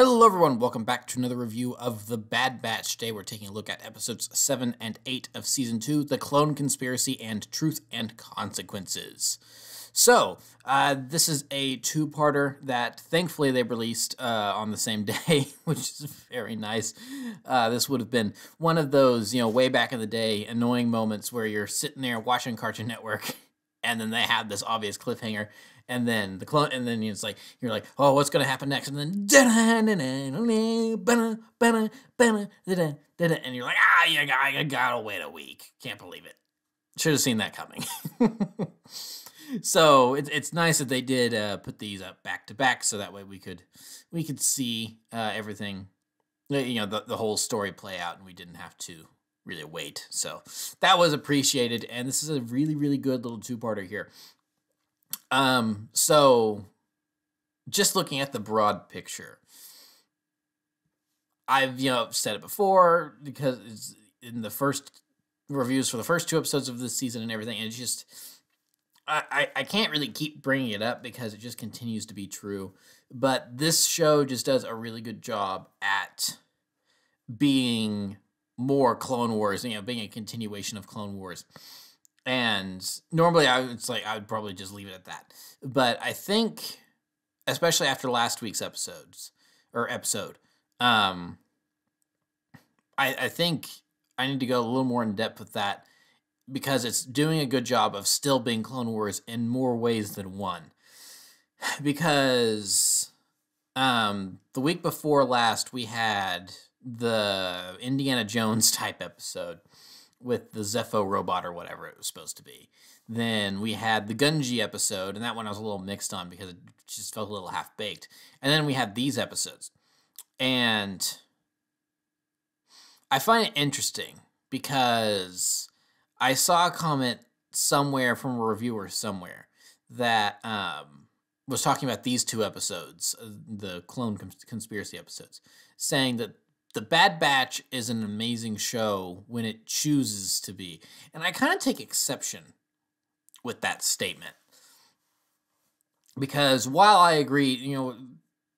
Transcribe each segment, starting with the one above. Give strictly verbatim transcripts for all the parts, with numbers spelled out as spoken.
Hello everyone, welcome back to another review of The Bad Batch. Today we're taking a look at episodes seven and eight of Season two, The Clone Conspiracy and Truth and Consequences. So, uh, this is a two-parter that thankfully they released uh, on the same day, which is very nice. Uh, this would have been one of those, you know, way back in the day, annoying moments where you're sitting there watching Cartoon Network and then they have this obvious cliffhanger. And then the clone, and then it's like you're like, oh, what's gonna happen next? And then and you're like, ah, you got, you gotta wait a week. Can't believe it. Should have seen that coming. So it's it's nice that they did uh, put these up back to back, so that way we could we could see uh, everything, you know, the the whole story play out, and we didn't have to really wait. So that was appreciated, and this is a really really good little two-parter here. Um, so just looking at the broad picture, I've, you know, said it before because it's in the first reviews for the first two episodes of this season and everything. And it's just, I, I, I can't really keep bringing it up because it just continues to be true. But this show just does a really good job at being more Clone Wars, you know, being a continuation of Clone Wars. And normally I would say I would probably just leave it at that. But I think, especially after last week's episodes or episode, um, I, I think I need to go a little more in depth with that because it's doing a good job of still being Clone Wars in more ways than one. Because um, the week before last, we had the Indiana Jones type episode with the Zepho robot or whatever it was supposed to be. Then we had the Gungi episode, and that one I was a little mixed on because it just felt a little half-baked. And then we had these episodes. And I find it interesting because I saw a comment somewhere from a reviewer somewhere that um, was talking about these two episodes, the Clone Conspiracy episodes, saying that The Bad Batch is an amazing show when it chooses to be. And I kind of take exception with that statement. Because while I agree, you know,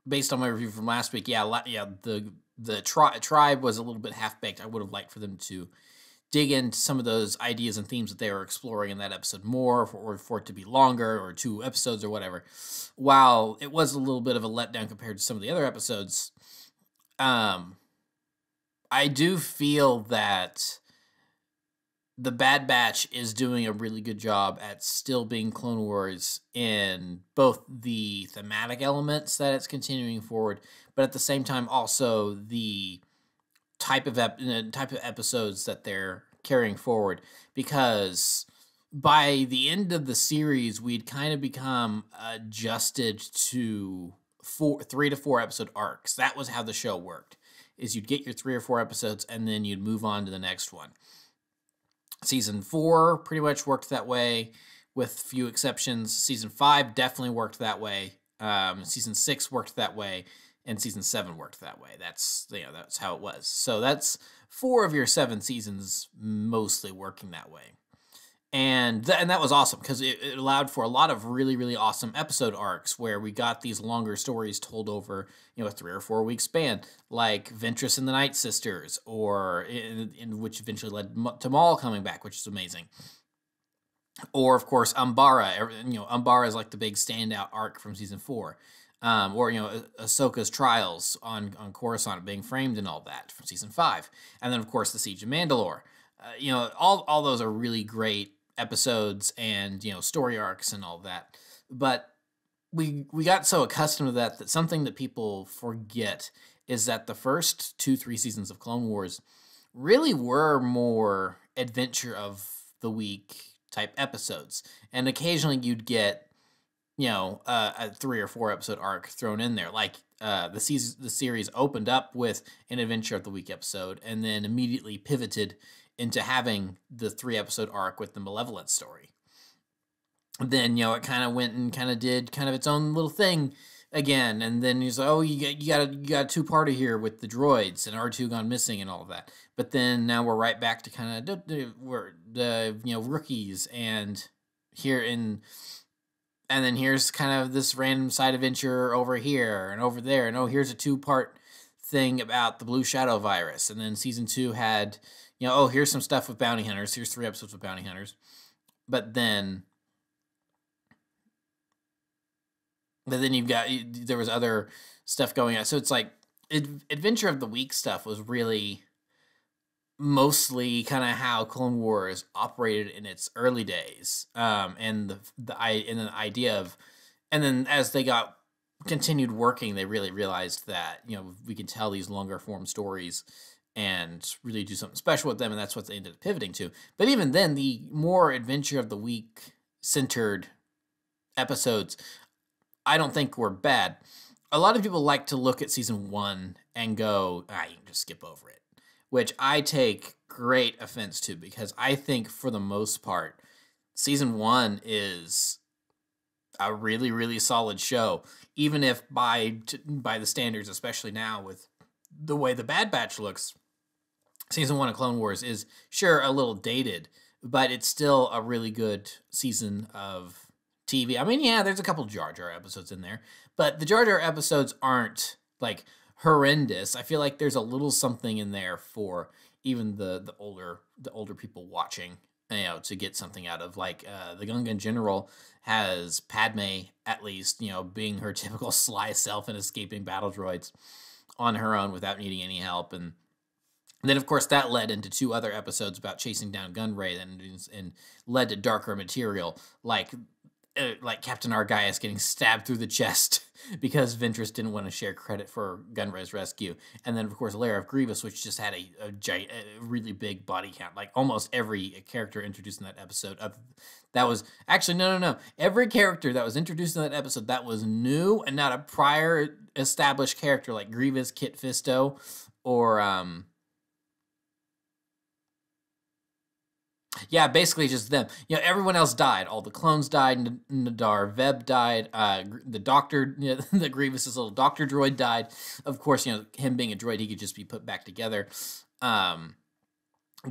based on my review from last week, yeah, yeah, the the tri tribe was a little bit half-baked. I would have liked for them to dig into some of those ideas and themes that they were exploring in that episode more, or for it to be longer, or two episodes or whatever. While it was a little bit of a letdown compared to some of the other episodes, um... I do feel that The Bad Batch is doing a really good job at still being Clone Wars in both the thematic elements that it's continuing forward, but at the same time also the type of ep type of episodes that they're carrying forward. Because by the end of the series, we'd kind of become adjusted to four, three to four episode arcs. That was how the show worked. Is you'd get your three or four episodes, and then you'd move on to the next one. Season four pretty much worked that way, with few exceptions. Season five definitely worked that way. Um, season six worked that way, and season seven worked that way. That's, you know, that's how it was. So that's four of your seven seasons mostly working that way. And, th and that was awesome, because it, it allowed for a lot of really, really awesome episode arcs where we got these longer stories told over, you know, a three or four week span, like Ventress and the Night Sisters, or in, in which eventually led to Maul coming back, which is amazing. Or, of course, Umbara. You know, Umbara is like the big standout arc from season four. Um, or, you know, Ahsoka's trials on, on Coruscant being framed and all that from season five. And then, of course, the Siege of Mandalore. Uh, you know, all, all those are really great episodes and, you know, story arcs and all that. But we we got so accustomed to that that something that people forget is that the first two, three seasons of Clone Wars really were more adventure of the week type episodes. And occasionally you'd get, you know, uh, a three or four episode arc thrown in there. Like uh, the, season, the series opened up with an adventure of the week episode and then immediately pivoted into having the three-episode arc with the Malevolent story. Then, you know, it kind of went and kind of did kind of its own little thing again, and then he's like, oh, you got, you got, a, you got a two-parter here with the droids and R two gone missing and all that. But then now we're right back to kind of, we're the, you know, rookies, and here in and then here's kind of this random side adventure over here and over there, and oh, here's a two-part thing about the Blue Shadow virus. And then season two had, you know, oh, here's some stuff with bounty hunters. Here's three episodes with bounty hunters. But then, but then you've got, there was other stuff going on. So it's like, Adventure of the Week stuff was really mostly kind of how Clone Wars operated in its early days, um, and the the I and the idea of, and then as they got continued working, they really realized that, you know, we can tell these longer form stories and really do something special with them, and that's what they ended up pivoting to. But even then, the more Adventure of the Week centered episodes, I don't think were bad. A lot of people like to look at season one and go, ah, you can just skip over it, which I take great offense to, because I think for the most part, season one is a really, really solid show, even if by by the standards, especially now with the way The Bad Batch looks, season one of Clone Wars is sure a little dated, but it's still a really good season of T V. I mean, yeah, there's a couple Jar Jar episodes in there, but the Jar Jar episodes aren't, like, horrendous. I feel like there's a little something in there for even the the older the older people watching, you know, to get something out of. Like, uh, the Gungan General has Padme, at least, you know, being her typical sly self and escaping battle droids on her own without needing any help. And then, of course, that led into two other episodes about chasing down Gunray and, and led to darker material, like... like Captain Argaius getting stabbed through the chest because Ventress didn't want to share credit for Gunray's rescue. And then, of course, Lair of Grievous, which just had a, a, giant, a really big body count. Like, almost every character introduced in that episode. Of, that was... Actually, no, no, no. Every character that was introduced in that episode that was new and not a prior established character, like Grievous, Kit Fisto, or... um. Yeah, basically just them. You know, everyone else died. All the clones died. N Nadar Veb died. Uh, the doctor, you know, the Grievous's little doctor droid died. Of course, you know, him being a droid, he could just be put back together. Um,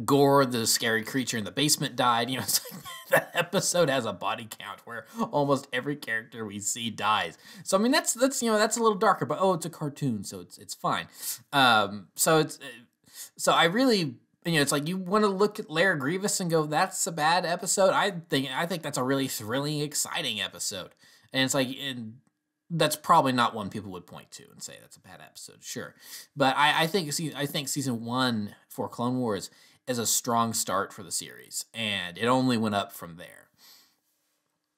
Gore, the scary creature in the basement, died. You know, it's like that episode has a body count where almost every character we see dies. So I mean, that's that's you know, that's a little darker, but oh, it's a cartoon, so it's it's fine. Um, so it's so I really. You know, it's like you want to look at Lair Grievous and go, that's a bad episode. I think I think that's a really thrilling, exciting episode. And it's like, and that's probably not one people would point to and say that's a bad episode, sure. But I, I think I think season one for Clone Wars is a strong start for the series, and it only went up from there.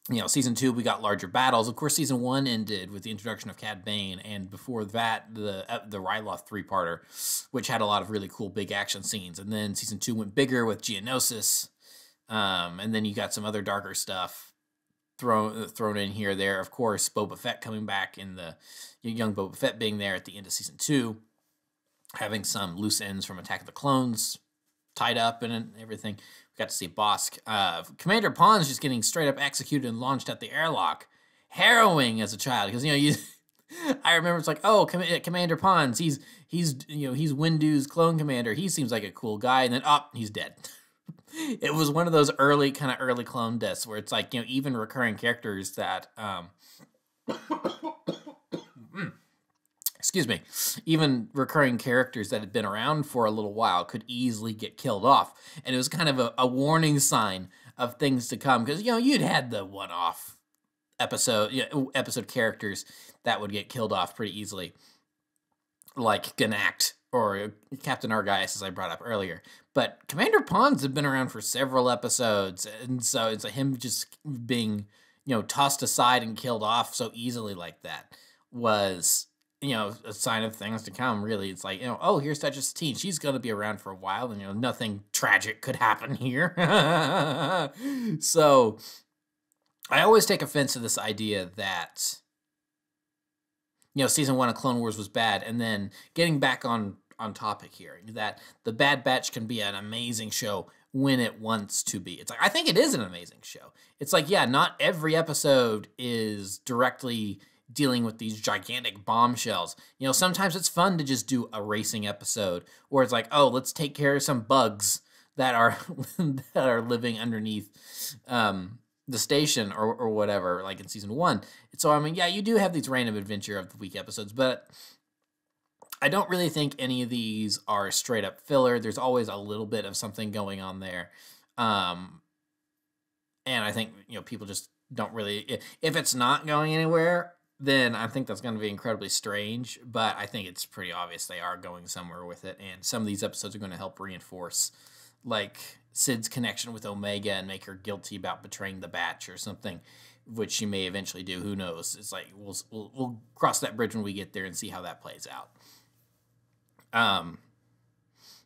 You know, season two, we got larger battles. Of course, season one ended with the introduction of Cad Bane, and before that, the the Ryloth three-parter, which had a lot of really cool big action scenes. And then season two went bigger with Geonosis, um, and then you got some other darker stuff thrown thrown in here or there. Of course, Boba Fett coming back, in the young Boba Fett being there at the end of season two, having some loose ends from Attack of the Clones tied up and everything. Got to see Bosk. Uh, Commander Pons just getting straight up executed and launched at the airlock. Harrowing as a child, because, you know, you. I remember it's like, oh, Com Commander Pons, he's he's you know he's Windu's clone commander. He seems like a cool guy, and then oh, he's dead. It was one of those early kind of early clone deaths where it's like, you know, even recurring characters that. Um, excuse me, even recurring characters that had been around for a little while could easily get killed off. And it was kind of a, a warning sign of things to come, because, you know, you'd had the one-off episode, you know, episode characters that would get killed off pretty easily, like Ganact or Captain Argaius, as I brought up earlier. But Commander Pons had been around for several episodes, and so it's like him just being, you know, tossed aside and killed off so easily like that was... you know, a sign of things to come, really. It's like, you know, oh, here's Duchess Teen. She's going to be around for a while, and, you know, nothing tragic could happen here. So, I always take offense to this idea that, you know, season one of Clone Wars was bad, and then getting back on, on topic here, that The Bad Batch can be an amazing show when it wants to be. It's like, I think it is an amazing show. It's like, yeah, not every episode is directly... dealing with these gigantic bombshells. You know, sometimes it's fun to just do a racing episode where it's like, oh, let's take care of some bugs that are that are living underneath um, the station or, or whatever, like in season one. So, I mean, yeah, you do have these random adventure of the week episodes, but I don't really think any of these are straight up filler. There's always a little bit of something going on there. Um, and I think, you know, people just don't really, if it's not going anywhere, then I think that's going to be incredibly strange, but I think it's pretty obvious they are going somewhere with it, and some of these episodes are going to help reinforce, like, Sid's connection with Omega and make her guilty about betraying the Batch or something, which she may eventually do. Who knows? It's like, we'll, we'll, we'll cross that bridge when we get there and see how that plays out. Um,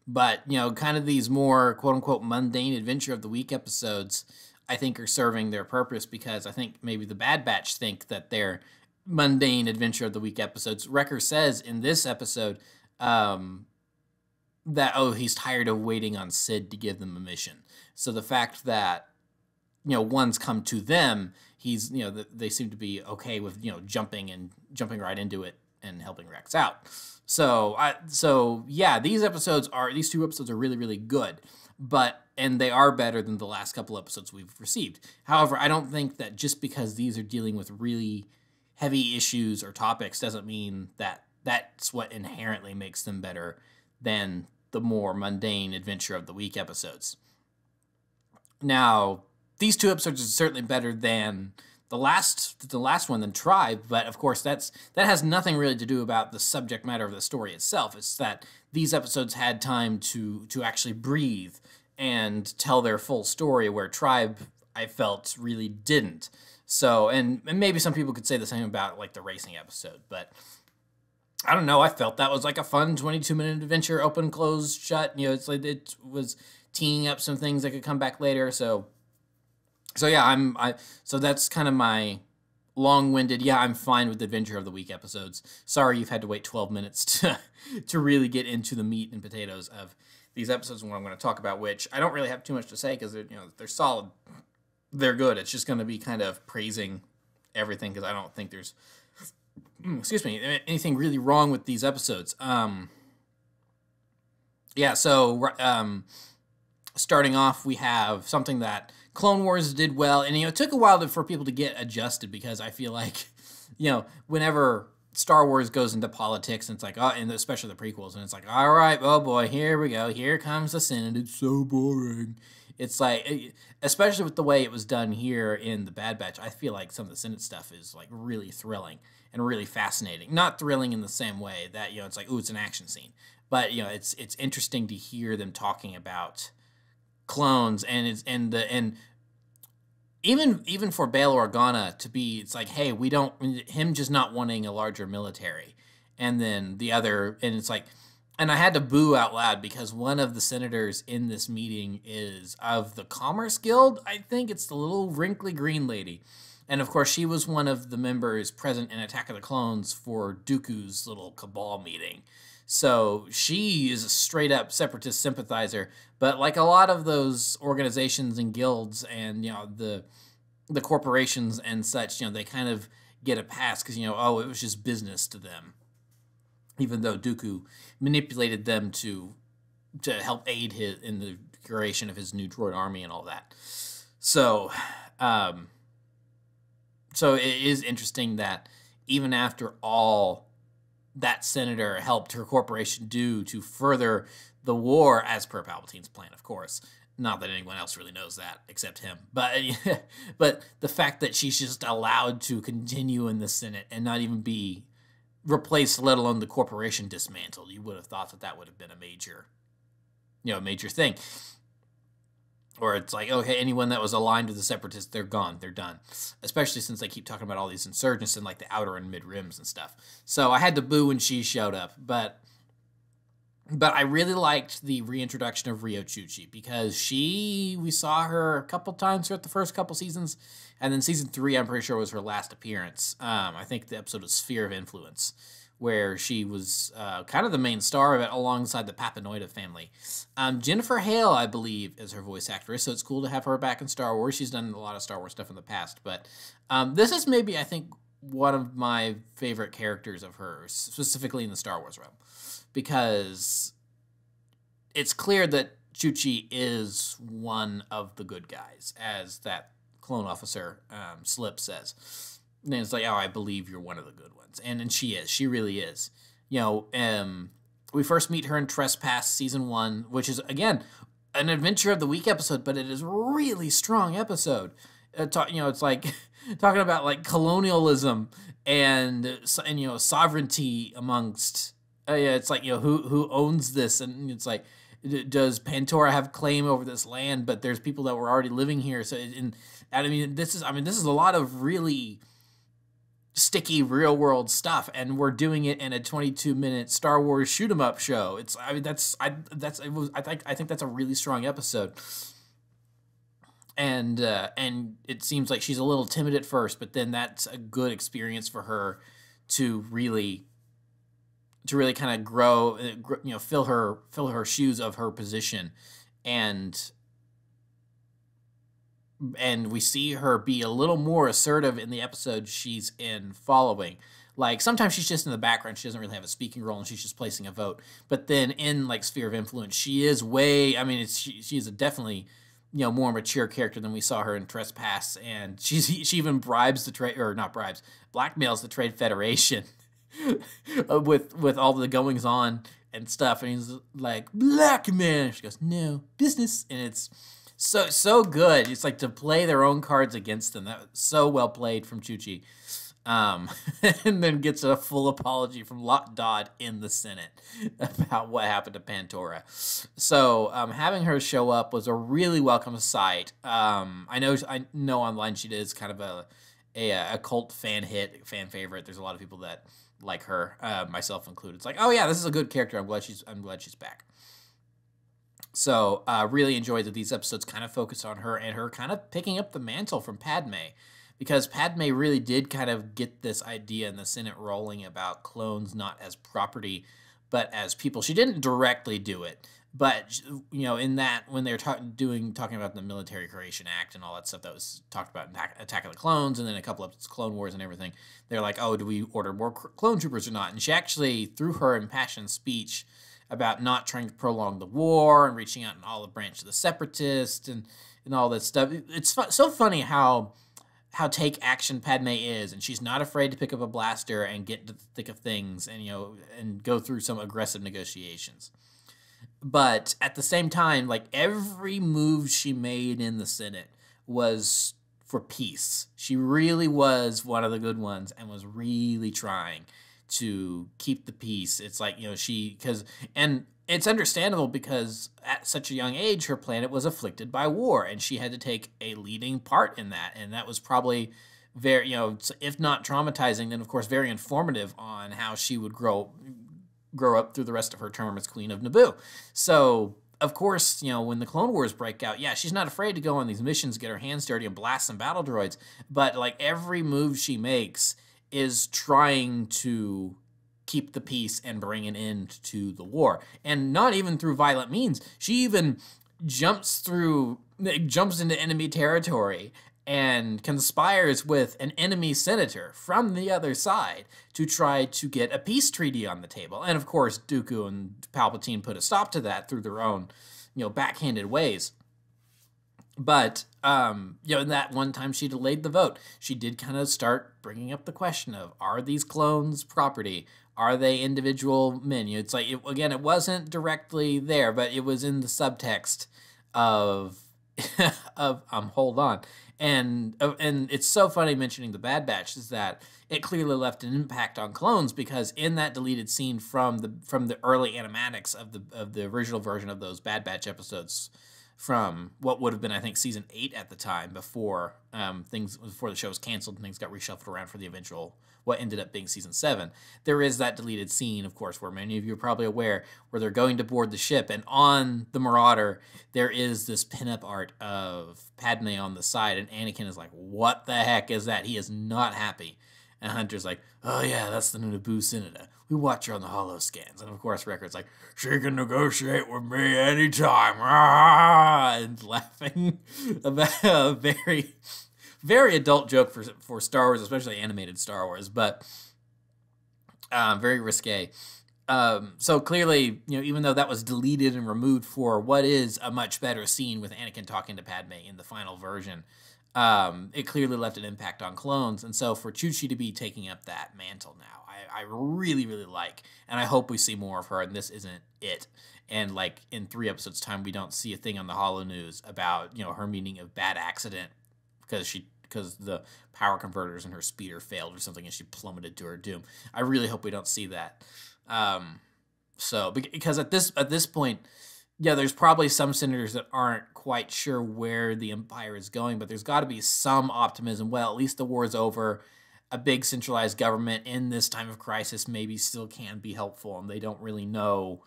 but, you know, kind of these more, quote-unquote, mundane adventure of the week episodes, I think, are serving their purpose, because I think maybe the Bad Batch think that they're mundane adventure of the week episodes. Wrecker says in this episode um, that, oh, he's tired of waiting on Sid to give them a mission. So the fact that, you know, one's come to them, he's, you know, they seem to be okay with, you know, jumping and jumping right into it and helping Rex out. So, I, so yeah, these episodes are, these two episodes are really, really good, but, and they are better than the last couple episodes we've received. However, I don't think that just because these are dealing with really heavy issues or topics doesn't mean that that's what inherently makes them better than the more mundane adventure of the week episodes. Now, these two episodes are certainly better than the last the last one, than Tribe, but of course that's that has nothing really to do about the subject matter of the story itself. It's that these episodes had time to to actually breathe and tell their full story, where Tribe, I felt, really didn't. So, and, and maybe some people could say the same about, like, the racing episode, but I don't know. I felt that was, like, a fun twenty-two minute adventure, open, close, shut. You know, it's like it was teeing up some things that could come back later. So, so yeah, I'm, I, so that's kind of my long-winded, yeah, I'm fine with the adventure of the week episodes. Sorry you've had to wait twelve minutes to, to really get into the meat and potatoes of these episodes and what I'm going to talk about, which I don't really have too much to say because, you know, they're solid. They're good. It's just going to be kind of praising everything because I don't think there's, excuse me, anything really wrong with these episodes. Um, yeah, so um, starting off, we have something that Clone Wars did well, and, you know, it took a while to, for people to get adjusted, because I feel like, you know, whenever Star Wars goes into politics, and it's like, oh, and especially the prequels, and it's like, all right, oh boy, here we go, here comes the Senate, it's so boring. It's like, especially with the way it was done here in The Bad Batch, I feel like some of the Senate stuff is, like, really thrilling and really fascinating. Not thrilling in the same way that, you know, it's like, ooh, it's an action scene. But, you know, it's it's interesting to hear them talking about clones, and it's and the and even even for Bail Organa to be, it's like, hey, we don't, him just not wanting a larger military, and then the other, and it's like. And I had to boo out loud because one of the senators in this meeting is of the Commerce Guild. I think it's the little wrinkly green lady. And, of course, she was one of the members present in Attack of the Clones for Dooku's little cabal meeting. So she is a straight-up separatist sympathizer. But like a lot of those organizations and guilds and, you know, the, the corporations and such, you know, they kind of get a pass because, you know, oh, it was just business to them. Even though Dooku manipulated them to to help aid his, in the creation of his new droid army and all that. So, um, so it is interesting that even after all that senator helped her corporation do to further the war, as per Palpatine's plan, of course. Not that anyone else really knows that except him. But, but the fact that she's just allowed to continue in the Senate and not even be replaced, let alone the corporation dismantled. You would have thought that that would have been a major, you know, a major thing. Or it's like, okay, anyone that was aligned with the separatists, they're gone, they're done. Especially since they keep talking about all these insurgents in, like, the outer and mid rims and stuff. So I had to boo when she showed up, but but I really liked the reintroduction of Riyo Chuchi, because she, we saw her a couple times throughout the first couple seasons, and then season three, I'm pretty sure, was her last appearance. Um, I think the episode was Sphere of Influence, where she was uh, kind of the main star of it alongside the Papanoida family. Um, Jennifer Hale, I believe, is her voice actress, so it's cool to have her back in Star Wars. She's done a lot of Star Wars stuff in the past, but um, this is maybe, I think, one of my favorite characters of hers, specifically in the Star Wars realm. Because it's clear that Chuchi is one of the good guys, as that clone officer, um, Slip, says. And it's like, oh, I believe you're one of the good ones. And, and she is. She really is. You know, um, we first meet her in Trespass Season one, which is, again, an Adventure of the Week episode, but it is a really strong episode. Uh, talk, you know, it's like talking about, like, colonialism and, and you know, sovereignty amongst... Uh, yeah, it's like, you know, who who owns this? And it's like, does Pantora have claim over this land? But there's people that were already living here. So, and, and I mean, this is, I mean, this is a lot of really sticky real world stuff, and we're doing it in a twenty-two minute Star Wars shoot 'em up show. It's, I mean, that's, I that's, it was, I think, I think that's a really strong episode. And uh, and it seems like she's a little timid at first, but then that's a good experience for her to really. to really kind of grow, you know, fill her, fill her shoes of her position. And, and we see her be a little more assertive in the episode she's in following. Like, sometimes she's just in the background. She doesn't really have a speaking role, and she's just placing a vote. But then in, like, Sphere of Influence, she is way, I mean, it's, she, she's a definitely, you know, more mature character than we saw her in Trespass. And she's, she even bribes the trade, or not bribes, blackmails the Trade Federation. with with all the goings on and stuff, and he's like, black man. She goes, no business, and it's so so good. It's like to play their own cards against them. That was so well played from Chuchi, um, and then gets a full apology from Lot Dodd in the Senate about what happened to Pantora. So um, having her show up was a really welcome sight. Um, I know I know online she is kind of a a, a cult fan hit, fan favorite. There's a lot of people that. Like her, uh, myself included. It's like, oh yeah, this is a good character. I'm glad she's. I'm glad she's back. So, uh, really enjoyed that these episodes kind of focus on her and her kind of picking up the mantle from Padme, because Padme really did kind of get this idea in the Senate rolling about clones not as property, but as people. She didn't directly do it, but you know, in that when they were talking, doing talking about the Military Creation Act and all that stuff that was talked about in Attack of the Clones, and then a couple of Clone Wars and everything, they're like, "Oh, do we order more clone troopers or not?" And she actually, through her impassioned speech about not trying to prolong the war and reaching out an olive branch to the separatists and and all that stuff, it's fu so funny how how take action Padme is, and she's not afraid to pick up a blaster and get to the thick of things, and you know, and go through some aggressive negotiations. But at the same time, like, every move she made in the Senate was for peace. She really was one of the good ones and was really trying to keep the peace. It's like, you know, she, because, and it's understandable because at such a young age, her planet was afflicted by war, and she had to take a leading part in that. And that was probably very, you know, if not traumatizing, then of course, very informative on how she would grow grow up through the rest of her term as Queen of Naboo. So, of course, you know, when the Clone Wars break out, yeah, she's not afraid to go on these missions, get her hands dirty, and blast some battle droids. But, like, every move she makes is trying to keep the peace and bring an end to the war. And not even through violent means. She even jumps through, jumps into enemy territory and conspires with an enemy senator from the other side to try to get a peace treaty on the table. And of course, Dooku and Palpatine put a stop to that through their own, you know, backhanded ways. But, um, you know, in that one time she delayed the vote, she did kind of start bringing up the question of, are these clones property? Are they individual men? You know, it's like, it, again, it wasn't directly there, but it was in the subtext of, of um, hold on. And and it's so funny mentioning The Bad Batch is that it clearly left an impact on clones, because in that deleted scene from the from the early animatics of the of the original version of those Bad Batch episodes from what would have been, I think, season eight at the time, before um, things before the show was canceled and things got reshuffled around for the eventual what ended up being season seven. There is that deleted scene, of course, where many of you are probably aware, where they're going to board the ship, and on the Marauder there is this pinup art of Padme on the side, and Anakin is like, "What the heck is that?" He is not happy, and Hunter's like, "Oh yeah, that's the Naboo Senator. We watch her on the holoscans." And of course, Wrecker's like, "She can negotiate with me anytime." Ah! And laughing about a very, very adult joke for, for Star Wars, especially animated Star Wars, but um, very risque. Um, so clearly, you know, even though that was deleted and removed for what is a much better scene with Anakin talking to Padme in the final version um, it clearly left an impact on clones. And so for Chuchi to be taking up that mantle now, I, I really, really like. And I hope we see more of her, and this isn't it. And, like, in three episodes' time, we don't see a thing on the Holo News about, you know, her meaning of bad accident because she because the power converters in her speeder failed or something and she plummeted to her doom. I really hope we don't see that. Um, so, because at this at this point, yeah, there's probably some senators that aren't quite sure where the Empire is going, but there's got to be some optimism. Well, at least the war is over. A big centralized government in this time of crisis maybe still can be helpful, and they don't really know...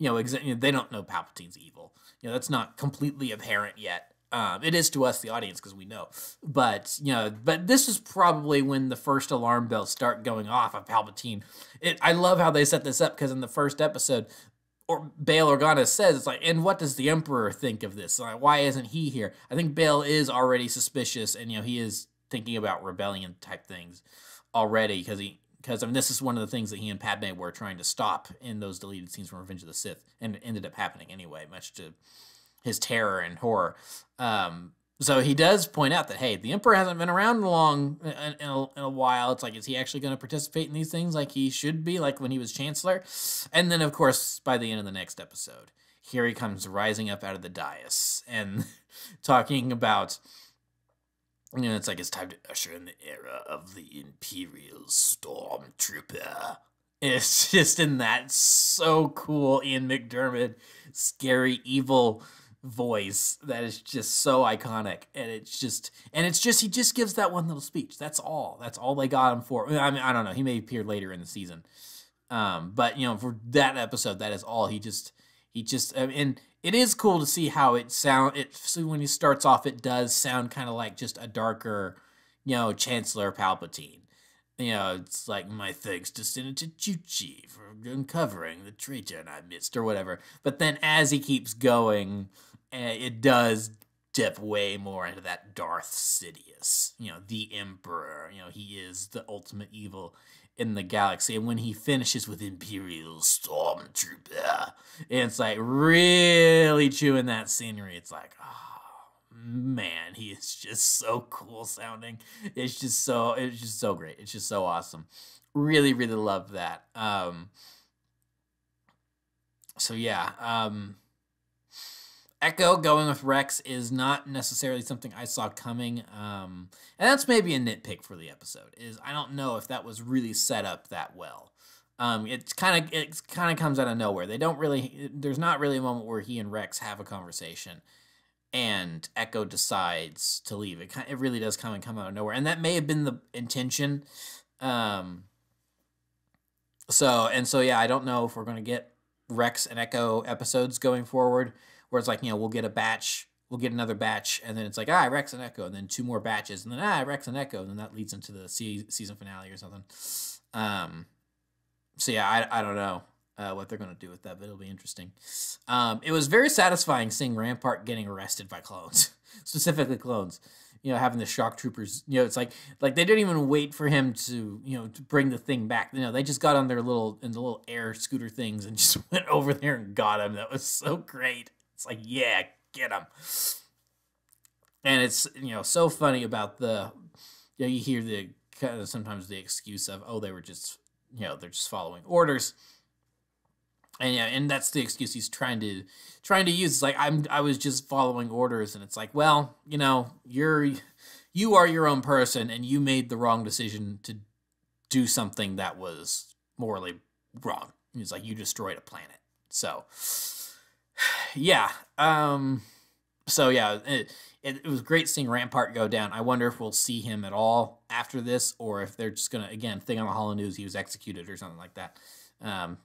You know, exactly. They don't know Palpatine's evil. You know, that's not completely apparent yet. Um, it is to us, the audience, because we know. But you know, but this is probably when the first alarm bells start going off of Palpatine. It, I love how they set this up because in the first episode, or Bail Organa says, "It's like, and what does the Emperor think of this? Like, why isn't he here?" I think Bail is already suspicious, and you know, he is thinking about rebellion type things already because he. Because, I mean, this is one of the things that he and Padme were trying to stop in those deleted scenes from Revenge of the Sith. And it ended up happening anyway, much to his terror and horror. Um, so he does point out that, hey, the Emperor hasn't been around long in, in, a, in a while. It's like, is he actually going to participate in these things like he should be, like when he was Chancellor? And then, of course, by the end of the next episode, here he comes rising up out of the dais and talking about... You know, it's like it's time to usher in the era of the Imperial Stormtrooper. It's just in that so cool Ian McDiarmid, scary, evil voice that is just so iconic. And it's just, and it's just, he just gives that one little speech. That's all. That's all they got him for. I mean, I don't know. He may appear later in the season. Um, but, you know, for that episode, that is all. He just, he just, and... It is cool to see how it sound. It so when he starts off, it does sound kind of like just a darker, you know, Chancellor Palpatine. You know, it's like my thanks to Senator Chuchi for uncovering the traitor I missed or whatever. But then as he keeps going, it does dip way more into that Darth Sidious. You know, the Emperor. You know, he is the ultimate evil in the galaxy, and when he finishes with Imperial Stormtrooper, it's like really chewing that scenery. It's like, oh man, he is just so cool sounding. It's just so, it's just so great. It's just so awesome. Really, really love that. Um, so yeah, um, Echo going with Rex is not necessarily something I saw coming, um, and that's maybe a nitpick for the episode. Is I don't know if that was really set up that well. Um, it's kind of it kind of comes out of nowhere. They don't really. There's not really a moment where he and Rex have a conversation, and Echo decides to leave. It it really does kind of come out of nowhere, and that may have been the intention. Um, so and so yeah, I don't know if we're gonna get Rex and Echo episodes going forward. Where it's like, you know, we'll get a batch, we'll get another batch, and then it's like, ah, Rex and Echo, and then two more batches, and then, ah, Rex and Echo, and then that leads into the season finale or something. Um, so, yeah, I, I don't know uh, what they're going to do with that, but it'll be interesting. Um, it was very satisfying seeing Rampart getting arrested by clones, specifically clones. You know, having the shock troopers, you know, it's like, like they didn't even wait for him to, you know, to bring the thing back. You know, they just got on their little, in the little air scooter things and just went over there and got him. That was so great. It's like, yeah, get him. And it's, you know, so funny about the, you know, you hear the, kind of sometimes the excuse of, oh, they were just, you know, they're just following orders. And yeah, and that's the excuse he's trying to, trying to use. It's like, I'm, I was just following orders. And it's like, well, you know, you're, you are your own person and you made the wrong decision to do something that was morally wrong. And it's like, you destroyed a planet. So... Yeah. Um, so, yeah, it, it, it was great seeing Rampart go down. I wonder if we'll see him at all after this or if they're just going to, again, thing on the Holo News, he was executed or something like that. Um,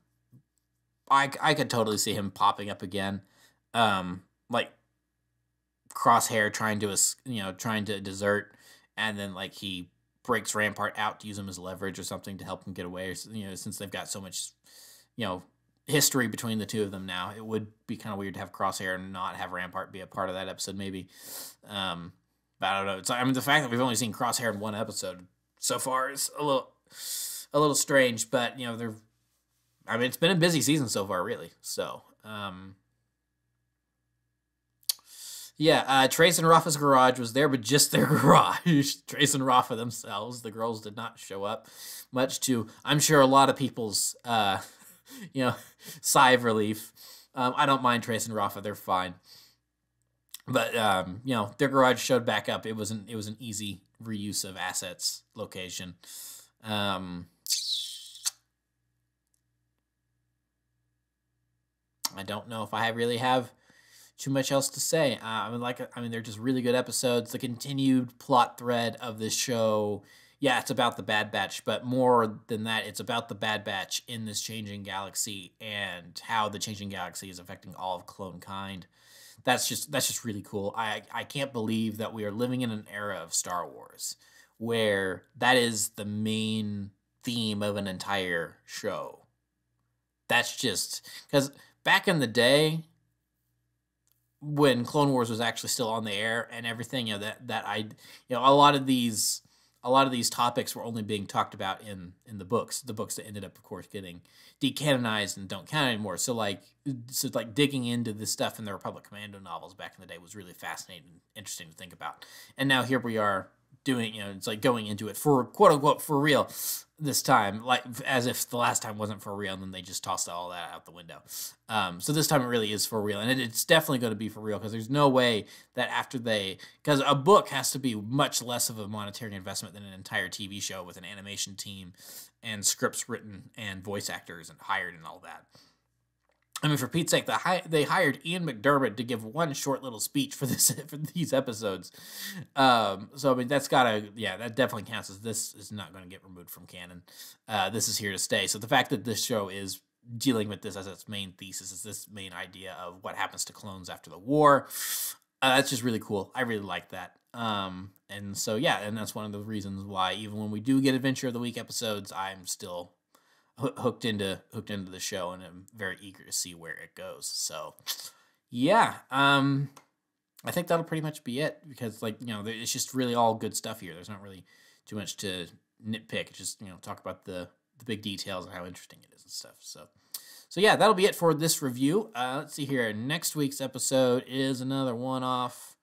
I, I could totally see him popping up again. Um, like Crosshair trying to, you know, trying to desert and then, like, he breaks Rampart out to use him as leverage or something to help him get away, or, you know, since they've got so much, you know, history between the two of them now. It would be kind of weird to have Crosshair and not have Rampart be a part of that episode, maybe. Um, but I don't know. It's, I mean, the fact that we've only seen Crosshair in one episode so far is a little, a little strange. But you know, they're. I mean, it's been a busy season so far, really. So, um, Yeah, uh, Trace and Rafa's garage was there, but just their garage. Trace and Rafa themselves, the girls did not show up, much to, I'm sure, a lot of people's, uh, you know, sigh of relief. Um, I don't mind Trace and Rafa, they're fine. But, um, you know, their garage showed back up. It was an, it was an easy reuse of assets location. Um, I don't know if I really have too much else to say. Uh, I mean, like, I mean, they're just really good episodes. The continued plot thread of this show, yeah, it's about the Bad Batch, but more than that, it's about the Bad Batch in this changing galaxy and how the changing galaxy is affecting all of clone kind. That's just that's just really cool. I I can't believe that we are living in an era of Star Wars where that is the main theme of an entire show. That's just because back in the day, when Clone Wars was actually still on the air and everything, you know, that that I, you know, a lot of these a lot of these topics were only being talked about in in the books, the books that ended up, of course, getting decanonized and don't count anymore. So like, so like digging into this stuff in the Republic Commando novels back in the day was really fascinating and interesting to think about. And now here we are doing, you know, it's like going into it for quote unquote for real this time, like as if the last time wasn't for real, and then they just tossed all that out the window. Um, so this time it really is for real, and it, it's definitely going to be for real, because there's no way that after they, because a book has to be much less of a monetary investment than an entire T V show with an animation team and scripts written and voice actors and hired and all that. I mean, for Pete's sake, the hi they hired Ian McDiarmid to give one short little speech for this for these episodes. Um, so I mean, that's gotta, yeah, that definitely counts as this is not going to get removed from canon. Uh, this is here to stay. So the fact that this show is dealing with this as its main thesis, is this main idea of what happens to clones after the war, uh, that's just really cool. I really like that. Um, and so yeah, and that's one of the reasons why even when we do get Adventure of the Week episodes, I'm still hooked into hooked into the show, and I'm very eager to see where it goes. So yeah, um I think that'll pretty much be it, because like, you know, it's just really all good stuff here. There's not really too much to nitpick. It's just, you know, talk about the the big details and how interesting it is and stuff. So so yeah, that'll be it for this review. Uh let's see here. Next week's episode is another one off,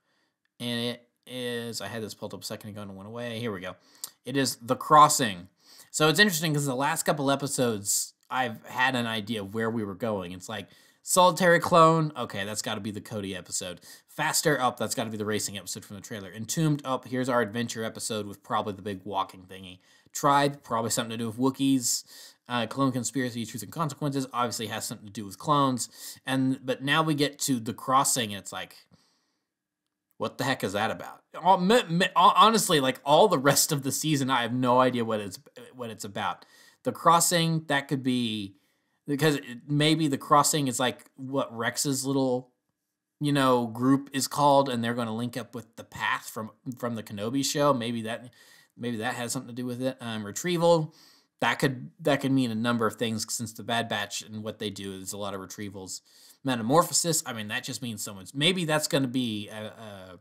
and it is, I had this pulled up a second ago and it went away. Here we go. It is The Crossing. So it's interesting because the last couple episodes, I've had an idea of where we were going. It's like, Solitary Clone, okay, that's got to be the Cody episode. Faster, up, that's got to be the racing episode from the trailer. Entombed, up, here's our adventure episode with probably the big walking thingy. Tribe, probably something to do with Wookiees. Uh, Clone Conspiracy, Truth and Consequences, obviously has something to do with clones. And but now we get to The Crossing, and it's like, what the heck is that about? Honestly, like all the rest of the season, I have no idea what it's what it's about. The Crossing, that could be, because maybe The Crossing is like what Rex's little, you know, group is called, and they're going to link up with the Path from from the Kenobi show. Maybe that maybe that has something to do with it. Um, retrieval, that could that could mean a number of things, since the Bad Batch and what they do is a lot of retrievals. Metamorphosis, I mean, that just means someone's, maybe that's going to be a, a,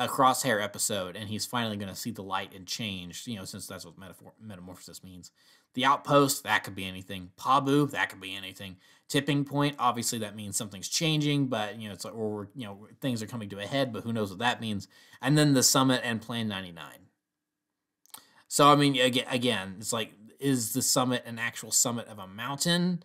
a Crosshair episode, and he's finally going to see the light and change, you know, since that's what metaphor, metamorphosis means. The Outpost, that could be anything. Pabu, that could be anything. Tipping Point, obviously that means something's changing, but, you know, it's like, or we're, you know, things are coming to a head, but who knows what that means. And then the Summit and Plan ninety-nine. So, I mean, again, it's like, is the Summit an actual summit of a mountain?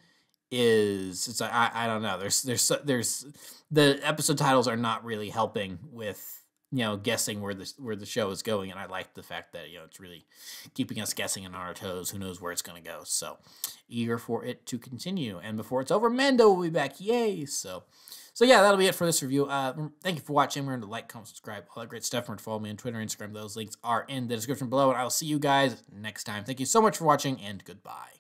Is it's like, I I don't know. There's there's there's the episode titles are not really helping with, you know, guessing where the where the show is going, and I like the fact that, you know, it's really keeping us guessing on our toes. Who knows where it's gonna go? So eager for it to continue, and before it's over, Mando will be back. Yay! So so yeah, that'll be it for this review. Uh, thank you for watching. Remember to like, comment, subscribe, all that great stuff. Remember to follow me on Twitter, Instagram. Those links are in the description below, and I will see you guys next time. Thank you so much for watching, and goodbye.